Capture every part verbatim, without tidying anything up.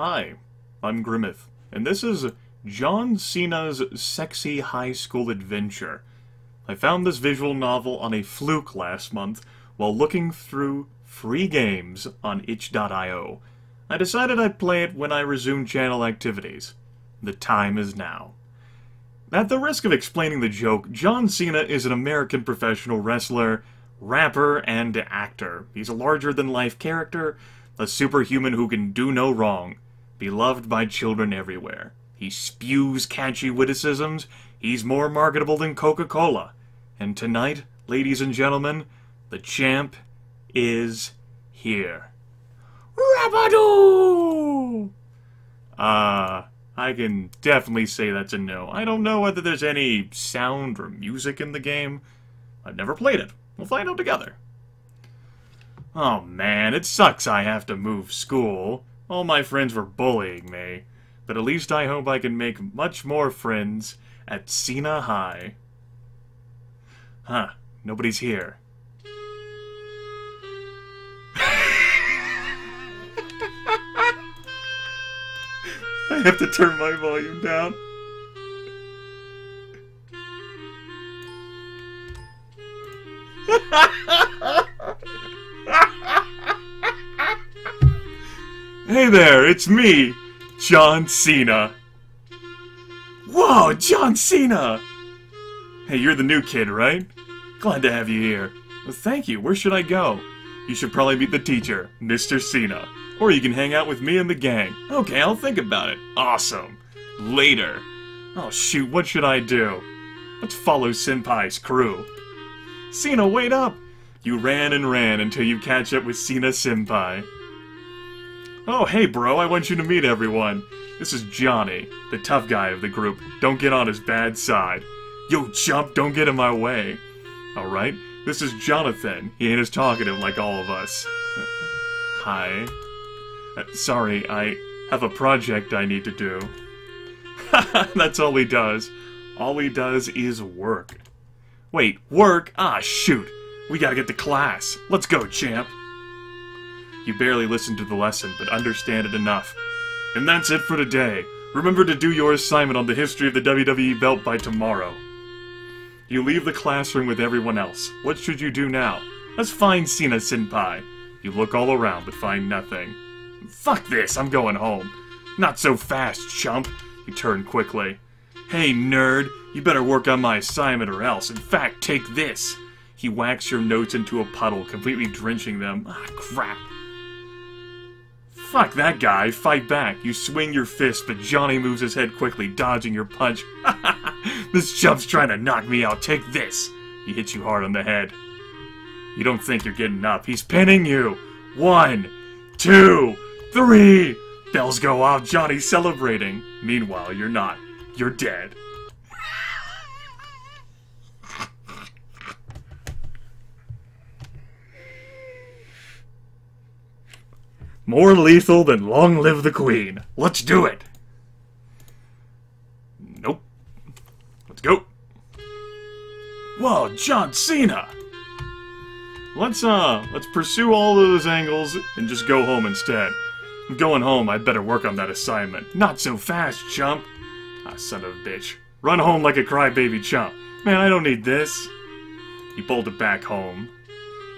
Hi, I'm Grimith, and this is John Cena's Sexy High School Adventure. I found this visual novel on a fluke last month while looking through free games on itch dot i o. I decided I'd play it when I resumed channel activities. The time is now. At the risk of explaining the joke, John Cena is an American professional wrestler, rapper, and actor. He's a larger-than-life character, a superhuman who can do no wrong. Beloved by children everywhere. He spews catchy witticisms, he's more marketable than Coca-Cola. And tonight, ladies and gentlemen, the champ is here. Rabadoo! Uh, I can definitely say that's a no. I don't know whether there's any sound or music in the game. I've never played it. We'll find out together. Oh man, it sucks I have to move school. All my friends were bullying me, but at least I hope I can make much more friends at Cena High. Huh, nobody's here. I have to turn my volume down. Hey there, it's me, John Cena. Whoa, John Cena! Hey, you're the new kid, right? Glad to have you here. Well, thank you. Where should I go? You should probably meet the teacher, Mister Cena. Or you can hang out with me and the gang. Okay, I'll think about it. Awesome. Later. Oh, shoot, what should I do? Let's follow Senpai's crew. Cena, wait up! You ran and ran until you catch up with Cena Senpai. Oh, hey, bro, I want you to meet everyone. This is Johnny, the tough guy of the group. Don't get on his bad side. Yo, chump, don't get in my way. Alright, this is Jonathan. He ain't as talkative like all of us. Hi. Uh, sorry, I have a project I need to do. Haha, that's all he does. All he does is work. Wait, work? Ah, shoot. We gotta get to class. Let's go, champ. You barely listened to the lesson, but understand it enough. And that's it for today. Remember to do your assignment on the history of the W W E belt by tomorrow. You leave the classroom with everyone else. What should you do now? Let's find Cena Senpai. You look all around, but find nothing. Fuck this, I'm going home. Not so fast, chump. You turn quickly. Hey, nerd, you better work on my assignment or else. In fact, take this. He whacks your notes into a puddle, completely drenching them. Ah, crap. Fuck that guy, fight back. You swing your fist, but Johnny moves his head quickly, dodging your punch. This chump's trying to knock me out, take this. He hits you hard on the head. You don't think you're getting up, he's pinning you. One, two, three. Bells go off, Johnny's celebrating. Meanwhile, you're not, you're dead. More lethal than Long Live the Queen. Let's do it. Nope. Let's go. Whoa, John Cena. Let's, uh, let's pursue all of those angles and just go home instead. I'm going home. I'd better work on that assignment. Not so fast, chump. Ah, son of a bitch. Run home like a crybaby chump. Man, I don't need this. You bolted back home.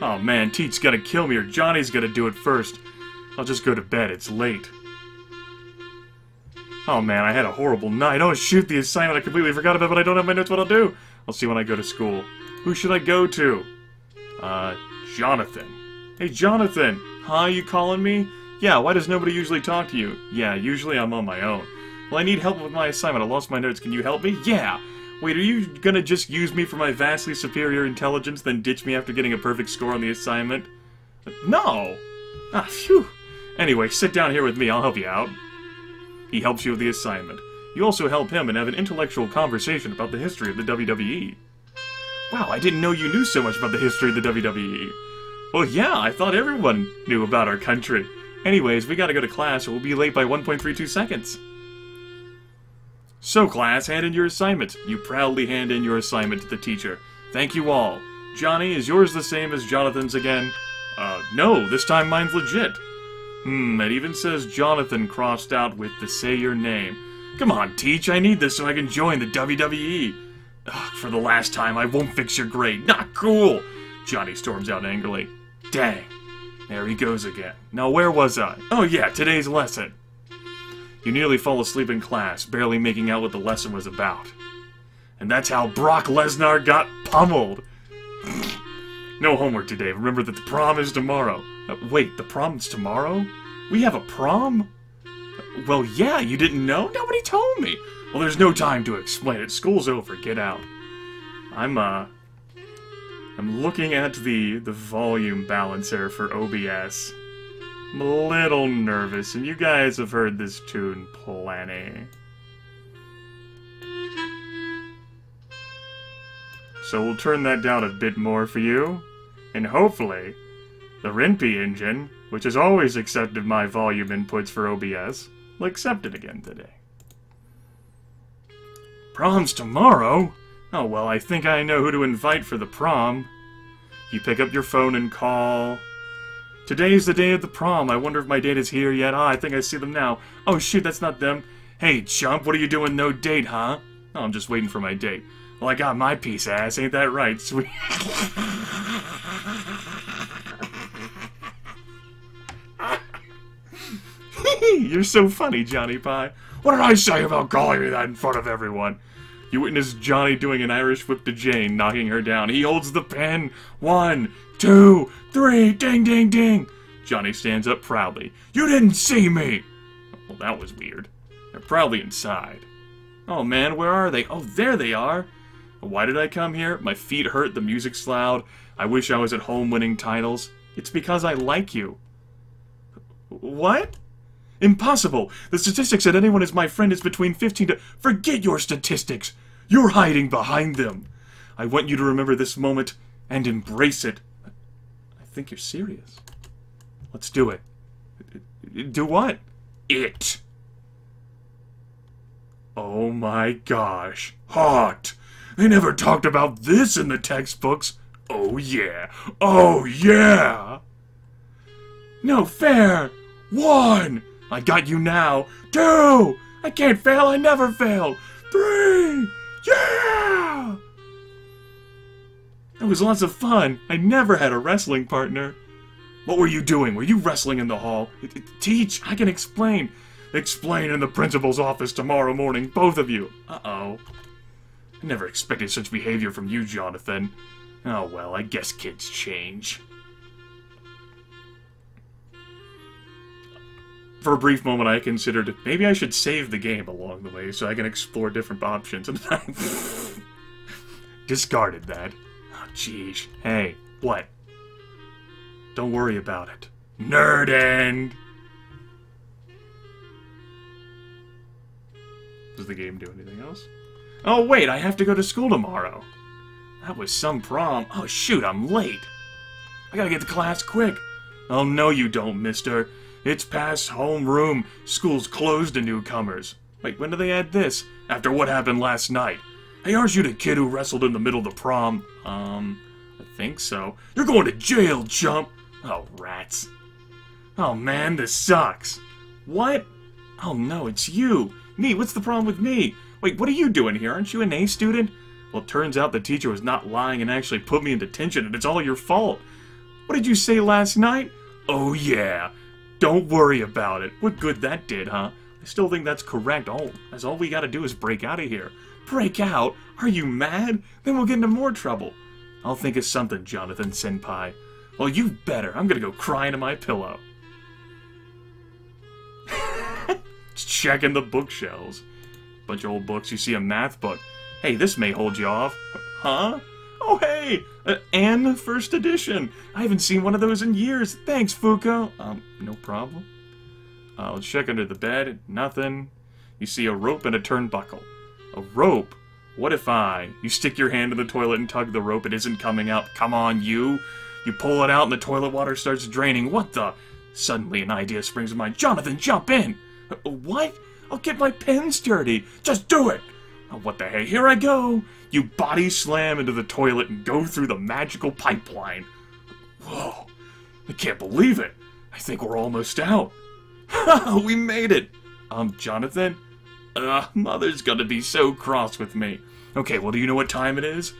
Oh, man, Teet's gonna kill me or Johnny's gonna do it first. I'll just go to bed, it's late. Oh man, I had a horrible night. Oh shoot, the assignment I completely forgot about, but I don't have my notes, what I'll do? I'll see when I go to school. Who should I go to? Uh, Jonathan. Hey Jonathan, huh, you calling me? Yeah, why does nobody usually talk to you? Yeah, usually I'm on my own. Well, I need help with my assignment, I lost my notes, can you help me? Yeah! Wait, are you gonna just use me for my vastly superior intelligence, then ditch me after getting a perfect score on the assignment? No! Ah, phew! Anyway, sit down here with me, I'll help you out. He helps you with the assignment. You also help him and have an intellectual conversation about the history of the W W E. Wow, I didn't know you knew so much about the history of the W W E. Well, yeah, I thought everyone knew about our country. Anyways, we gotta go to class or we'll be late by one point three two seconds. So, class, hand in your assignment. You proudly hand in your assignment to the teacher. Thank you all. Johnny, is yours the same as Jonathan's again? Uh, no, this time mine's legit. Hmm, it even says Jonathan crossed out with the say your name. Come on, Teach, I need this so I can join the W W E. Ugh, for the last time, I won't fix your grade. Not cool! Johnny storms out angrily. Dang. There he goes again. Now where was I? Oh yeah, today's lesson. You nearly fall asleep in class, barely making out what the lesson was about. And that's how Brock Lesnar got pummeled. No homework today. Remember that the prom is tomorrow. Uh, wait, the prom's tomorrow? We have a prom? Uh, well, yeah, you didn't know? Nobody told me. Well, there's no time to explain it. School's over. Get out. I'm, uh... I'm looking at the, the volume balancer for O B S. I'm a little nervous, and you guys have heard this tune plenty. So we'll turn that down a bit more for you, and hopefully, the Renpy Engine, which has always accepted my volume inputs for O B S, will accept it again today. Prom's tomorrow? Oh well, I think I know who to invite for the prom. You pick up your phone and call. Today's the day of the prom, I wonder if my date is here yet. Ah, I think I see them now. Oh shoot, that's not them. Hey chump, what are you doing no date, huh? Oh, I'm just waiting for my date. Well, I got my piece of ass, ain't that right, sweet? You're so funny, Johnny Pie. What did I say about calling me that in front of everyone? You witness Johnny doing an Irish whip to Jane, knocking her down. He holds the pen. One, two, three, ding, ding, ding. Johnny stands up proudly. You didn't see me! Well, that was weird. They're probably inside. Oh man, where are they? Oh, there they are! Why did I come here? My feet hurt, the music's loud. I wish I was at home winning titles. It's because I like you. What? Impossible! The statistics that anyone is my friend is between fifteen to... Forget your statistics! You're hiding behind them! I want you to remember this moment and embrace it. I think you're serious. Let's do it. Do what? It. Oh my gosh. Hot! They never talked about this in the textbooks! Oh yeah! Oh yeah! No fair! One! I got you now! Two! I can't fail! I never fail! Three! Yeah! That was lots of fun! I never had a wrestling partner! What were you doing? Were you wrestling in the hall? Teach! I can explain! Explain in the principal's office tomorrow morning, both of you. Uh-oh. I never expected such behavior from you, Jonathan. Oh well, I guess kids change. For a brief moment, I considered, maybe I should save the game along the way so I can explore different options, and I discarded that. Oh, jeez. Hey, what? Don't worry about it. Nerd end! Does the game do anything else? Oh wait, I have to go to school tomorrow. That was some prom. Oh shoot, I'm late. I gotta get to class quick. Oh no you don't, mister. It's past homeroom. School's closed to newcomers. Wait, when do they add this? After what happened last night. Hey, aren't you the kid who wrestled in the middle of the prom? Um, I think so. You're going to jail, chump! Oh, rats. Oh man, this sucks. What? Oh no, it's you. Me, what's the problem with me? Wait, what are you doing here? Aren't you an A student? Well, it turns out the teacher was not lying and actually put me in detention, and it's all your fault. What did you say last night? Oh yeah. Don't worry about it. What good that did, huh? I still think that's correct. Oh, that's all we gotta do is break out of here. Break out? Are you mad? Then we'll get into more trouble. I'll think of something, Jonathan Senpai. Well, you better. I'm gonna go cry into my pillow. Checking the bookshelves. Bunch of old books. You see a math book. Hey, this may hold you off. Huh? Oh, hey! Uh, N first edition! I haven't seen one of those in years. Thanks, Fuko! Um, no problem. Uh, let's check under the bed. Nothing. You see a rope and a turnbuckle. A rope? What if I? You stick your hand in the toilet and tug the rope. It isn't coming out. Come on, you! You pull it out and the toilet water starts draining. What the? Suddenly an idea springs to mind. Jonathan, jump in! What? I'll get my pens dirty. Just do it! Oh, what the heck? Here I go! You body slam into the toilet and go through the magical pipeline. Whoa. I can't believe it. I think we're almost out. We made it. Um, Jonathan? Uh, Mother's gonna be so cross with me. Okay, well, do you know what time it is?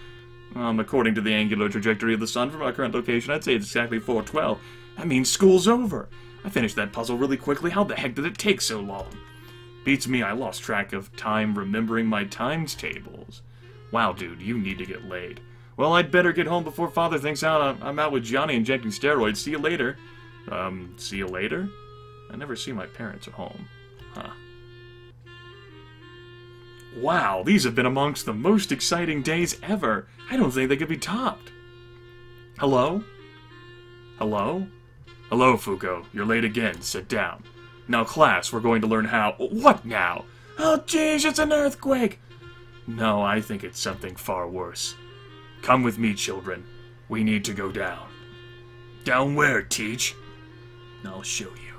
Um, according to the angular trajectory of the sun from our current location, I'd say it's exactly four twelve. That means school's over. I finished that puzzle really quickly. How the heck did it take so long? Beats me, I lost track of time remembering my times tables. Wow, dude, you need to get laid. Well, I'd better get home before Father thinks out. I'm out with Johnny injecting steroids. See you later. Um, see you later? I never see my parents at home. Huh. Wow, these have been amongst the most exciting days ever. I don't think they could be topped. Hello? Hello? Hello, Fuko. You're late again. Sit down. Now, class, we're going to learn how... What now? Oh, jeez, it's an earthquake! No, I think it's something far worse. Come with me, children. We need to go down. Down where, Teach? I'll show you.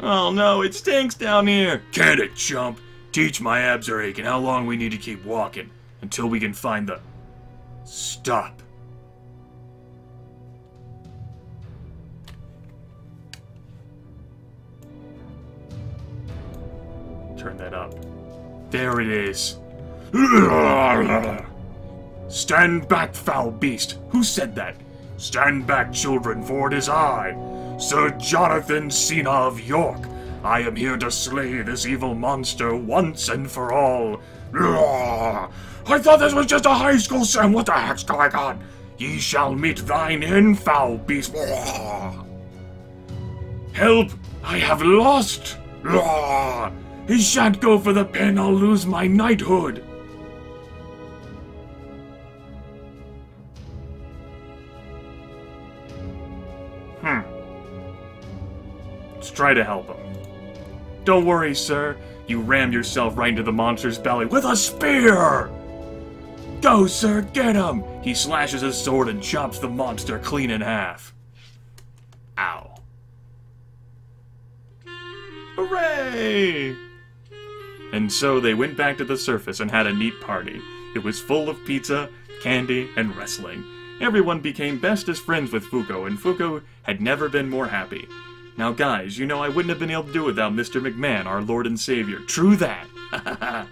Oh, no, it stinks down here. Get it, chump. Teach, my abs are aching. How long we need to keep walking until we can find the... Stop. Turn that up. There it is. Stand back, foul beast. Who said that? Stand back, children, for it is I, Sir Jonathan Cena of York. I am here to slay this evil monster once and for all. I thought this was just a high school Sam. What the heck's going on? Ye shall meet thine end, foul beast. Help! I have lost. He shan't go for the pin. I'll lose my knighthood. Hmm. Let's try to help him. Don't worry, sir. You rammed yourself right into the monster's belly with a spear! Go, sir, get him! He slashes his sword and chops the monster clean in half. Ow. Hooray! And so they went back to the surface and had a neat party. It was full of pizza, candy, and wrestling. Everyone became bestest friends with Fuko, and Fuko had never been more happy. Now, guys, you know I wouldn't have been able to do it without Mister McMahon, our Lord and Savior. True that.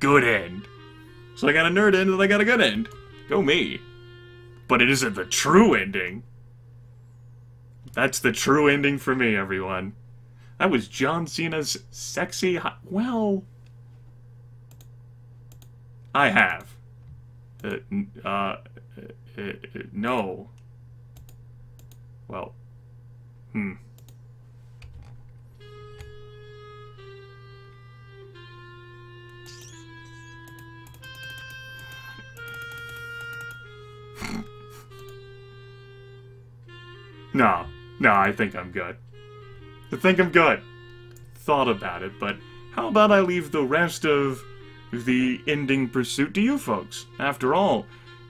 Good end. So I got a nerd end and I got a good end. Go me. But it isn't the true ending. That's the true ending for me, everyone. That was John Cena's sexy... Hi well... I have. Uh, uh... Uh, no. Well. Hmm. No. No, I think I'm good. I think I'm good. Thought about it, but how about I leave the rest of the ending pursuit to you folks? After all,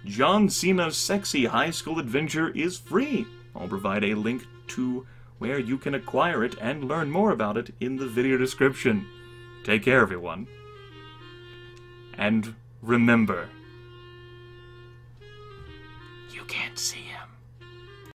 John Cena's sexy high school adventure is free. I'll provide a link to where you can acquire it and learn more about it in the video description. Take care, everyone. And remember, you can't see it.